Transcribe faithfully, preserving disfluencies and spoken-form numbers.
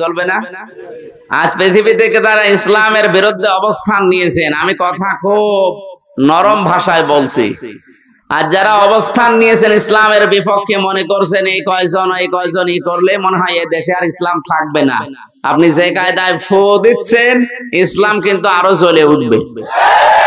चलबे ना आज পৃথিবীতে যারা ইসলামের বিরুদ্ধে অবস্থান নিয়েছেন আমি কথা খুব নরম ভাষায় বলছি আর যারা অবস্থান নিয়েছেন ইসলামের বিপক্ষে মনে করছেন এই কয়জন এই কয়জনই করলে মনে হয় এই দেশে আর ইসলাম থাকবে না আপনি যে কায়দায় ফু দিচ্ছেন ইসলাম কিন্তু আরো জ্বলে উঠবে ঠিক